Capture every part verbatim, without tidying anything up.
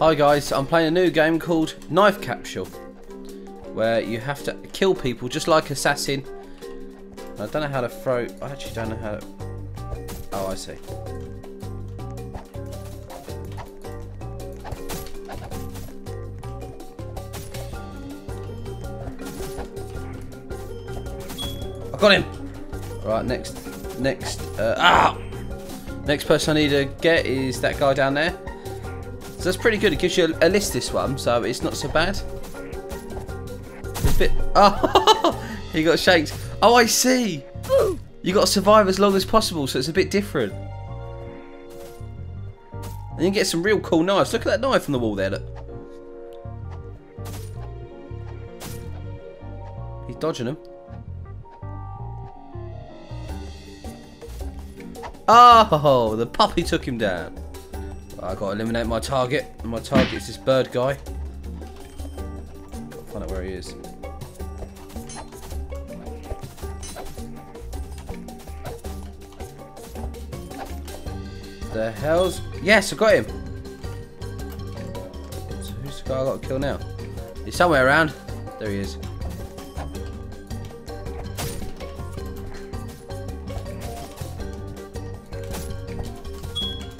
Hi guys, I'm playing a new game called Knife Capsule, where you have to kill people just like Assassin. I don't know how to throw. I actually don't know how to. Oh, I see. I got him. All right, next, next, uh, ah, next person I need to get is that guy down there. So that's pretty good. It gives you a list, this one, so it's not so bad. It's a bit. Oh, he got shaked. Oh, I see. You got to survive as long as possible, so it's a bit different. And you can get some real cool knives. Look at that knife on the wall there. Look. He's dodging them. Oh, the puppy took him down. I got to eliminate my target. And my target is this bird guy. Gotta find out where he is. The hell's... Yes, I got him! So who's the guy I got to kill now? He's somewhere around. There he is.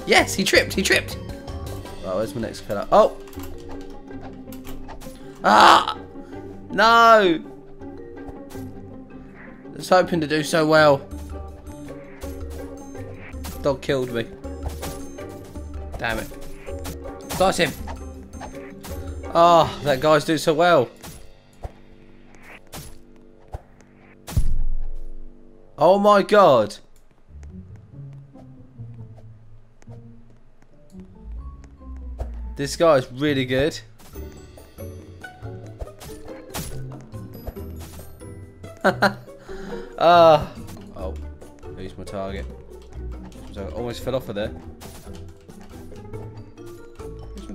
Yes, he tripped, he tripped! Right, where's my next fella? Oh! Ah! No! I was hoping to do so well. Dog killed me. Damn it. Slice him! Ah, oh, that guy's doing so well. Oh my god. This guy's really good. uh, oh, who's my target? I almost fell off of there.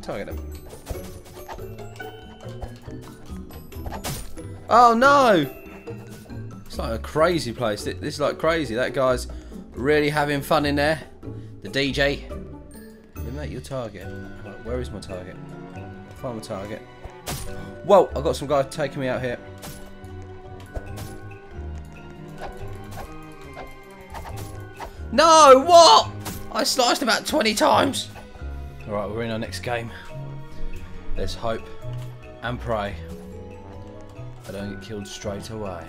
Target him. Oh no! It's like a crazy place. This is like crazy. That guy's really having fun in there. The D J. Eliminate your target. Right, where is my target? Find my target. Whoa! I got some guy taking me out here. No! What? I sliced about twenty times. Alright, we're in our next game. There's hope and pray I don't get killed straight away.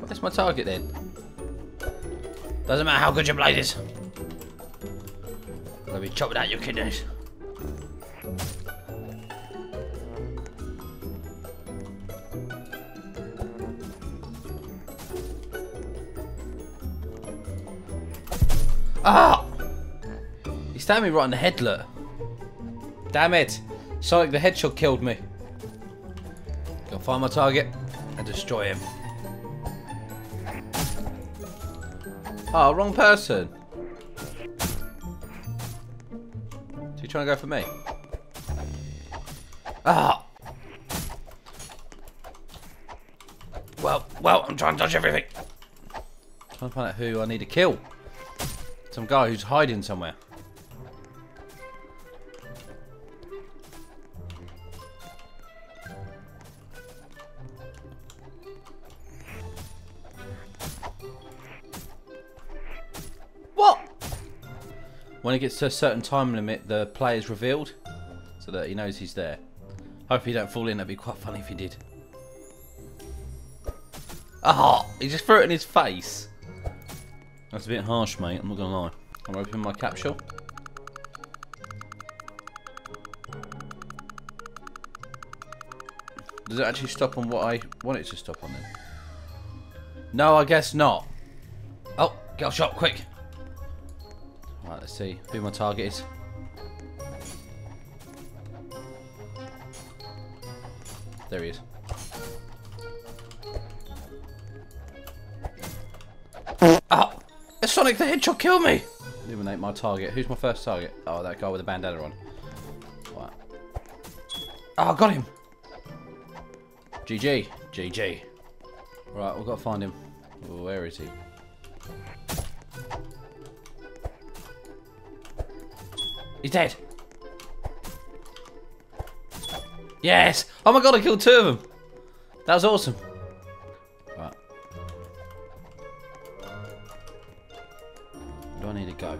Where's my target then? Doesn't matter how good your blade is. I'll be chopping out your kidneys. Ah! He stabbed me right in the head, look. Damn it. Sonic the Hedgehog killed me. Go find my target and destroy him. Oh, wrong person. Is he trying to go for me? Ah! Well, well, I'm trying to dodge everything. Trying to find out who I need to kill. Some guy who's hiding somewhere. What? When it gets to a certain time limit, the player is revealed so that he knows he's there. Hopefully you don't fall in. That'd be quite funny if you did. Ah! Oh, he just threw it in his face. That's a bit harsh, mate, I'm not gonna lie. I'm opening my capsule. Does it actually stop on what I want it to stop on then? No, I guess not. Oh, get a shot, quick. Alright, let's see who my target is. There he is. Oh! Sonic the Hedgehog killed me! Eliminate my target. Who's my first target? Oh, that guy with the bandana on. Right. Oh, I got him! G G. G G. Right, we've got to find him. Oh, where is he? He's dead. Yes! Oh my god, I killed two of them. That was awesome. Right. Where do I need to go?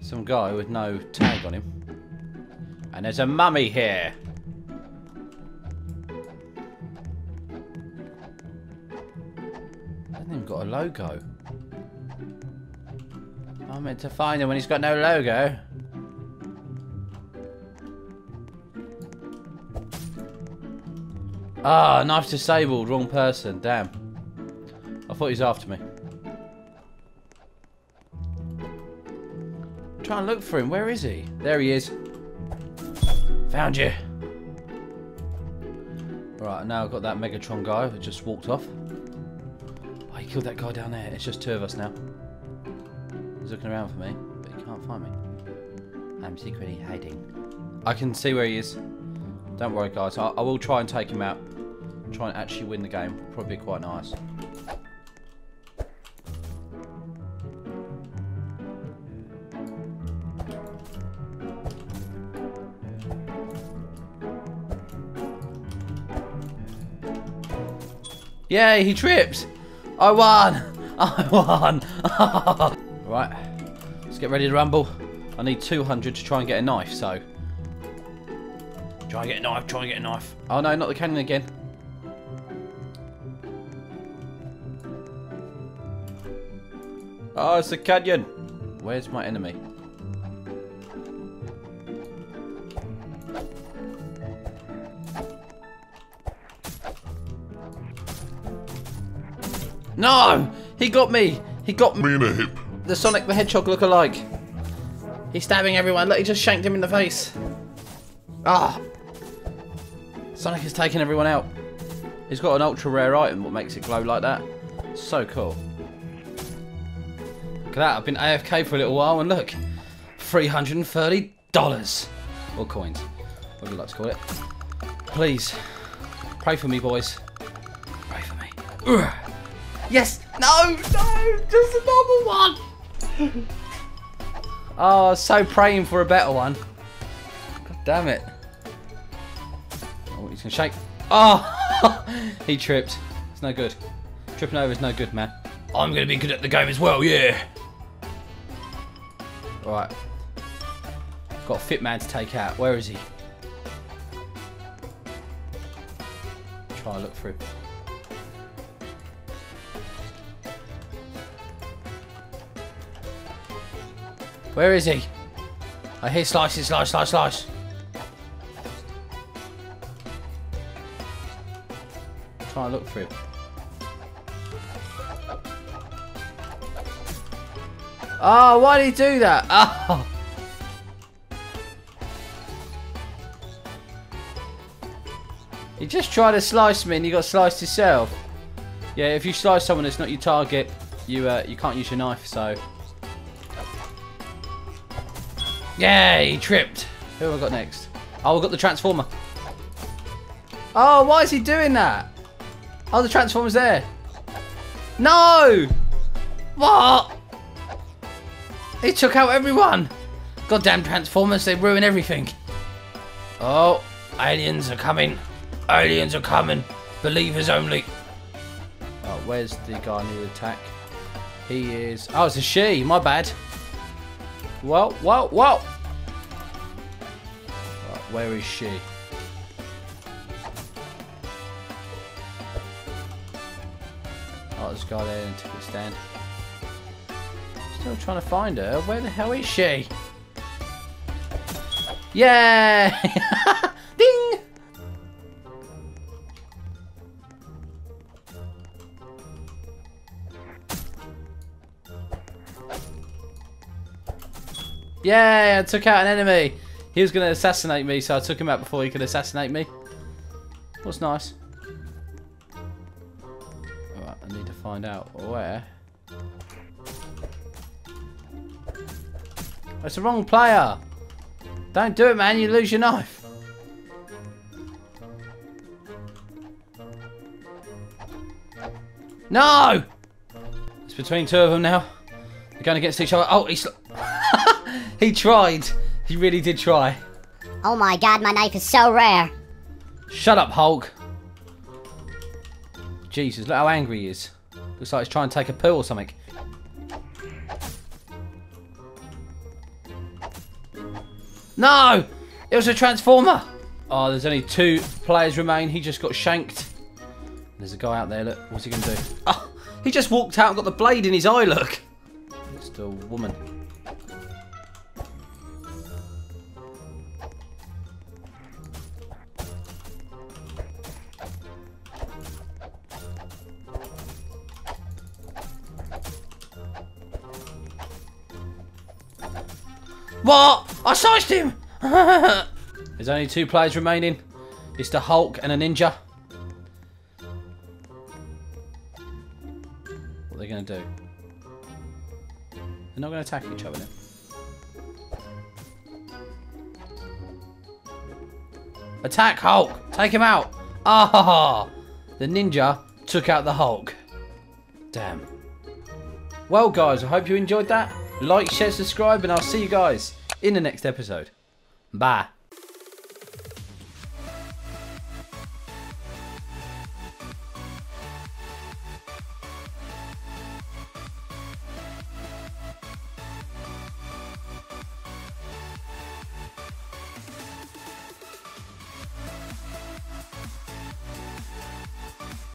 Some guy with no tag on him. And there's a mummy here. I haven't even got a logo. I meant to find him when he's got no logo. Ah, knife disabled, wrong person, damn. I thought he was after me. I'm trying to look for him, where is he? There he is. Found you. Right, now I've got that Megatron guy who just walked off. Oh, he killed that guy down there, it's just two of us now. He's looking around for me, but he can't find me. I'm secretly hiding. I can see where he is. Don't worry guys, I, I will try and take him out. Try and actually win the game, probably quite nice. Yay, he tripped! I won! I won! Right, let's get ready to rumble. I need two hundred to try and get a knife, so... Try and get a knife, try and get a knife. Oh no, not the cannon again. Oh, it's the canyon. Where's my enemy? No! He got me! He got me in a hip. The Sonic the Hedgehog look-alike. He's stabbing everyone. Look, he just shanked him in the face. Ah! Sonic has taken everyone out. He's got an ultra rare item, what makes it glow like that. So cool. Look at that, I've been A F K for a little while and look. three hundred thirty dollars. Or coins, what do you like to call it. Please, pray for me boys. Pray for me. Ugh. Yes, no, no, just a normal one. Oh, so praying for a better one. God damn it. He's gonna shake. Oh! He tripped. It's no good. Tripping over is no good, man. I'm gonna be good at the game as well, yeah! Alright. Got a fit man to take out. Where is he? Try and look for him. Where is he? I hear slices, slice, slice, slice. Try and look for him. Oh, why did he do that? Oh. He just tried to slice me and he got sliced himself. Yeah, if you slice someone that's not your target, you uh, you can't use your knife, so... Yeah, he tripped. Who have I got next? Oh, we've got the Transformer. Oh, why is he doing that? Oh, the Transformer's there. No! What? He took out everyone. Goddamn Transformers, they ruin everything. Oh, aliens are coming. Aliens are coming. Believers only. Oh, where's the guy new attack? He is... Oh, it's a she. My bad. Whoa, whoa, whoa. Oh, where is she? This guy there and took a stand. Still trying to find her. Where the hell is she? Yeah! Ding! Yeah! I took out an enemy. He was going to assassinate me, so I took him out before he could assassinate me. That's nice. Find out where. That's the wrong player. Don't do it, man. You lose your knife. No! It's between two of them now. They're going against each other. Oh, he's... he tried. He really did try. Oh my god, my knife is so rare. Shut up, Hulk. Jesus, look how angry he is. Looks like he's trying to take a poo or something. No! It was a Transformer! Oh, there's only two players remain. He just got shanked. There's a guy out there, look. What's he going to do? Oh, he just walked out and got the blade in his eye, look. It's the woman. What? I sized him! There's only two players remaining. It's the Hulk and a ninja. What are they going to do? They're not going to attack each other. Attack Hulk! Take him out! Ah ha ha! The ninja took out the Hulk. Damn. Well guys, I hope you enjoyed that. Like, share, subscribe, and I'll see you guys in the next episode. Bye.